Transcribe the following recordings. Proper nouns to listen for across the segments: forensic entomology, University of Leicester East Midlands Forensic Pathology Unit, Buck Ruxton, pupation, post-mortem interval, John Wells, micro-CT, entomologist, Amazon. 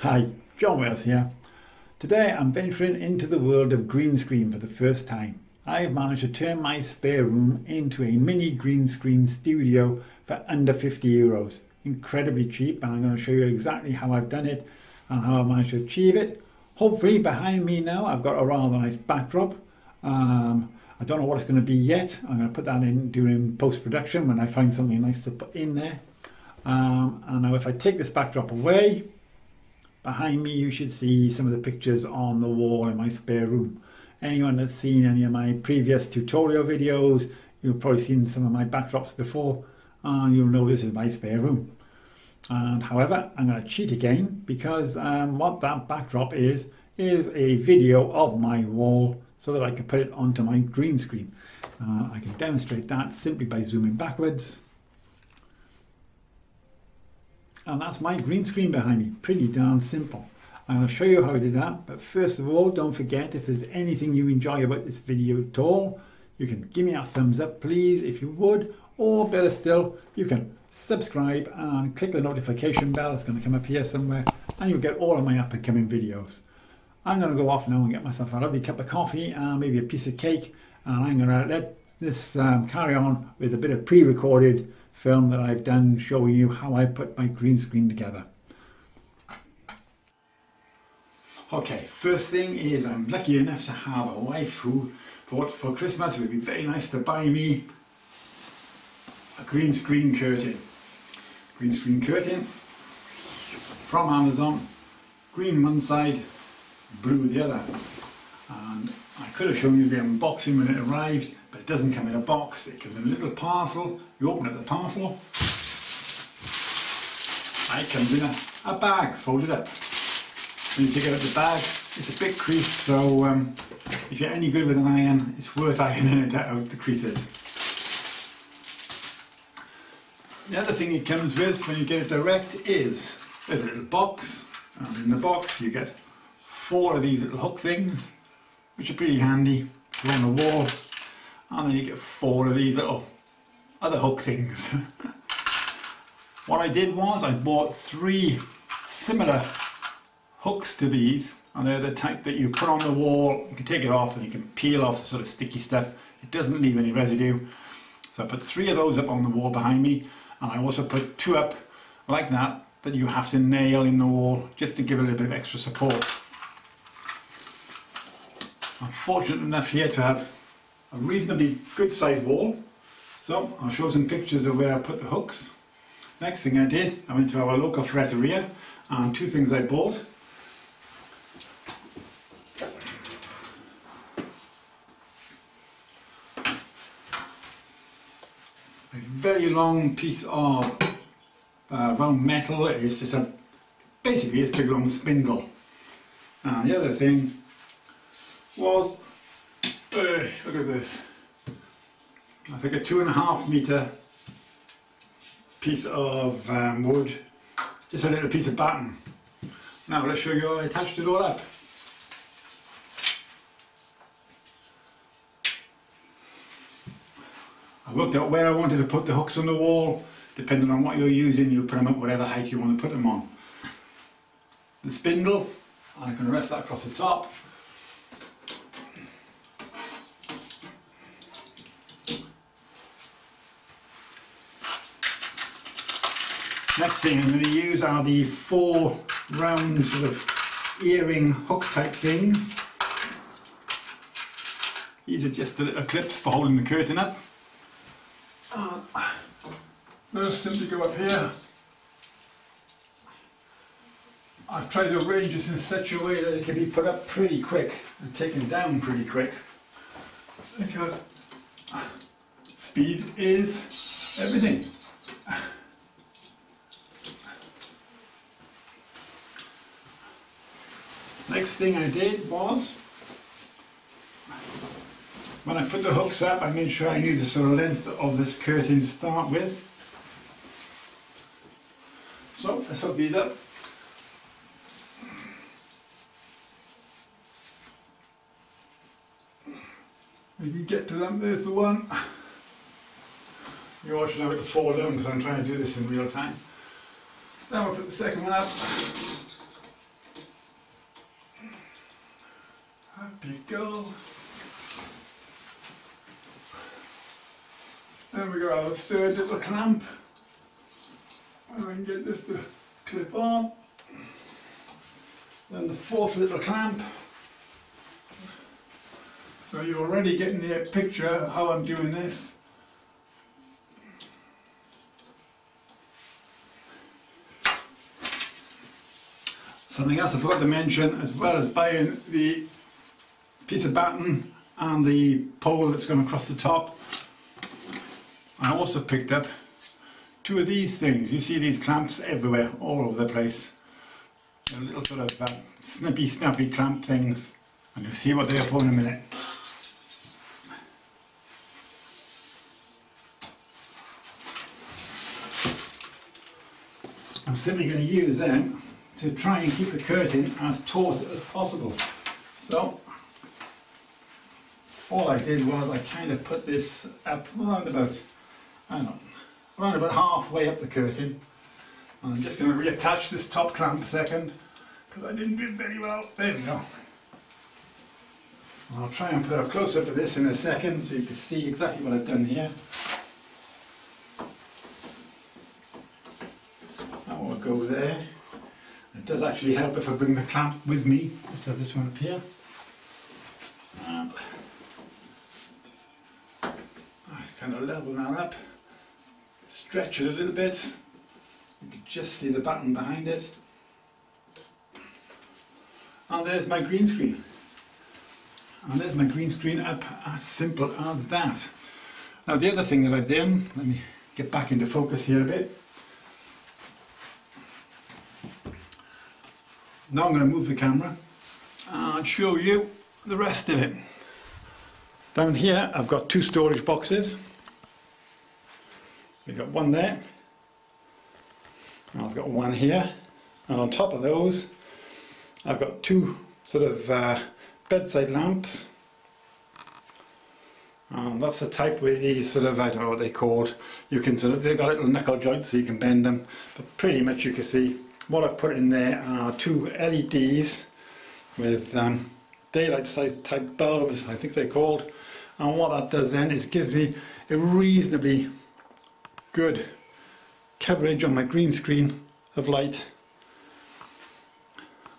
Hi, John Wells here. Today I'm venturing into the world of green screen for the first time. I have managed to turn my spare room into a mini green screen studio for under €50. Incredibly cheap, and I'm going to show you exactly how I've done it and how I managed to achieve it. Hopefully behind me now I've got a rather nice backdrop. I don't know what it's going to be yet. I'm going to put that in during post-production when I find something nice to put in there. And now if I take this backdrop away, behind me you should see some of the pictures on the wall in my spare room. Anyone that's seen any of my previous tutorial videos, you've probably seen some of my backdrops before, and you'll know this is my spare room. And however, I'm going to cheat again, because what that backdrop is a video of my wall, so that I can put it onto my green screen. I can demonstrate that simply by zooming backwards. And that's my green screen behind me. Pretty darn simple. I'm going to show you how I did that, but first of all, don't forget, if there's anything you enjoy about this video at all, you can give me a thumbs up, please, if you would, or better still, you can subscribe and click the notification bell. It's going to come up here somewhere, and you'll get all of my up-and-coming videos. I'm going to go off now and get myself a lovely cup of coffee and maybe a piece of cake, and I'm going to let this carry on with a bit of pre-recorded film that I've done showing you how I put my green screen together. Okay, first thing is I'm lucky enough to have a wife who thought for Christmas it would be very nice to buy me a green screen curtain. Green screen curtain from Amazon, green one side, blue the other, and I could have shown you the unboxing when it arrived, but it doesn't come in a box. It comes in a little parcel. You open up the parcel, it comes in a bag folded up. When you take out the bag, it's a bit creased, so if you're any good with an iron, it's worth ironing it out the creases. The other thing it comes with when you get it direct is there's a little box, and in the box you get four of these little hook things, which are pretty handy. They're on the wall, and then you get four of these little other hook things. What I did was I bought three similar hooks to these, and they're the type that you put on the wall. You can take it off and you can peel off the sort of sticky stuff. It doesn't leave any residue. So I put three of those up on the wall behind me, and I also put two up like that you have to nail in the wall just to give it a little bit of extra support. I'm fortunate enough here to have a reasonably good sized wall, so I'll show some pictures of where I put the hooks. Next thing I did, I went to our local fretteria, and two things I bought. A very long piece of round metal. It's just basically it's a big long spindle. And the other thing was, look at this, I think a 2.5 metre piece of wood, just a little piece of batten. Now let's show you how I attached it all up. I worked out where I wanted to put the hooks on the wall. Depending on what you're using, you put them up whatever height you want to put them on. The spindle, I can rest that across the top. Next thing I'm going to use are the four round sort of earring hook type things. These are just the little clips for holding the curtain up. Those simply go up here. I've tried to arrange this in such a way that it can be put up pretty quick and taken down pretty quick, because speed is everything. Next thing I did was, when I put the hooks up, I made sure I knew the sort of length of this curtain to start with. So let's hook these up. We can get to them. There's the one. You all should have it to fall down because I'm trying to do this in real time. Then we'll put the second one up. Up you go. Then we got our third little clamp. And then get this to clip on. Then the fourth little clamp. So you're already getting the picture of how I'm doing this. Something else I forgot to mention, as well as buying the piece of batten and the pole that's going across the top, I also picked up two of these things. You see these clamps everywhere, all over the place. They're little sort of snippy, snappy clamp things, and you'll see what they're for in a minute. I'm simply going to use them to try and keep the curtain as taut as possible. So all I did was I kind of put this up around about, I don't know, around about halfway up the curtain. And I'm just going to reattach this top clamp a second, because I didn't do it very well. There we go. I'll try and put a close-up of this in a second so you can see exactly what I've done here. That will go there. It does actually help if I bring the clamp with me. Let's have this one up here. And I kind of level that up, stretch it a little bit. You can just see the batten behind it. And there's my green screen. And there's my green screen up, as simple as that. Now the other thing that I've done, let me get back into focus here a bit. Now I'm going to move the camera and show you the rest of it. Down here I've got two storage boxes. We've got one there, and I've got one here, and on top of those I've got two sort of bedside lamps, and that's the type with these sort of, I don't know what they're called, you can sort of, they've got little knuckle joints so you can bend them, but pretty much you can see what I've put in there are two LEDs with daylight type bulbs, I think they're called, and what that does then is give me a reasonably good coverage on my green screen of light,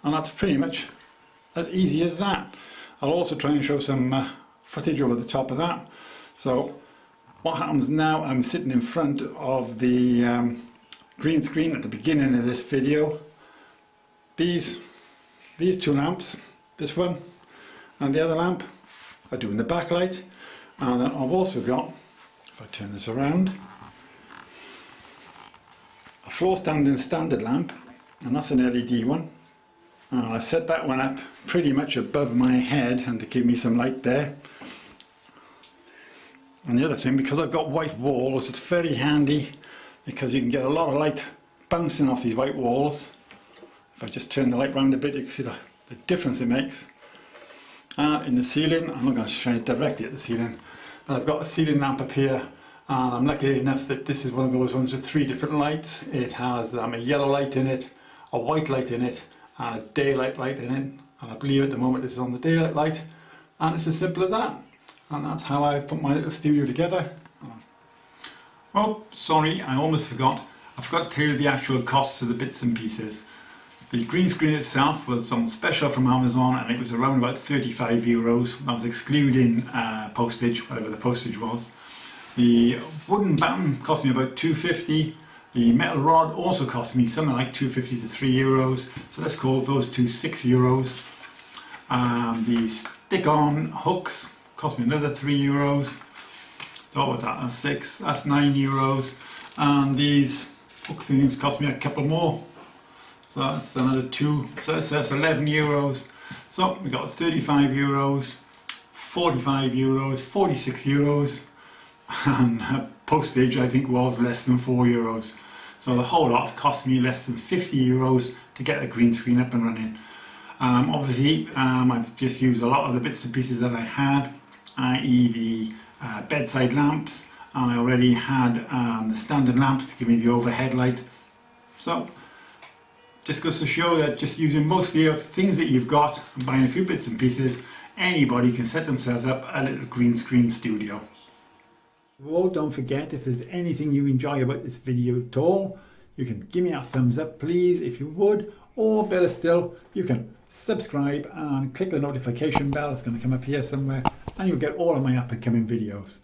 and that's pretty much as easy as that. I'll also try and show some footage over the top of that. So what happens now, I'm sitting in front of the green screen at the beginning of this video. These two lamps, this one and the other lamp, are doing the backlight, and then I've also got, if I turn this around, a floor standing standard lamp, and that's an LED one. I set that one up pretty much above my head and to give me some light there. And the other thing, because I've got white walls, it's very handy because you can get a lot of light bouncing off these white walls. If I just turn the light round a bit, you can see the difference it makes. And in the ceiling, I'm not going to shine directly at the ceiling, but I've got a ceiling lamp up here, and I'm lucky enough that this is one of those ones with three different lights. It has a yellow light in it, a white light in it, and a daylight light in it, and I believe at the moment this is on the daylight light, and it's as simple as that. And that's how I've put my little studio together. Oh, sorry, I almost forgot. I forgot to tell you the actual costs of the bits and pieces. The green screen itself was on special from Amazon, and it was around about €35. That was excluding postage, whatever the postage was. The wooden batten cost me about £2.50. The metal rod also cost me something like €2.50 to €3, so let's call those two €6. The stick-on hooks cost me another €3, so what was that, that's £6, that's €9, and these hook things cost me a couple more, so that's another £2, so that's €11. So we got €35, €45, €46, and postage I think was less than €4. So the whole lot cost me less than €50 to get the green screen up and running. Obviously I've just used a lot of the bits and pieces that I had, i.e. the bedside lamps, and I already had the standard lamp to give me the overhead light. So just goes to show that just using mostly of things that you've got and buying a few bits and pieces anybody can set themselves up a little green screen studio. Well, don't forget, if there's anything you enjoy about this video at all, you can give me a thumbs up please if you would, or better still, you can subscribe and click the notification bell. It's going to come up here somewhere and you'll get all of my upcoming videos.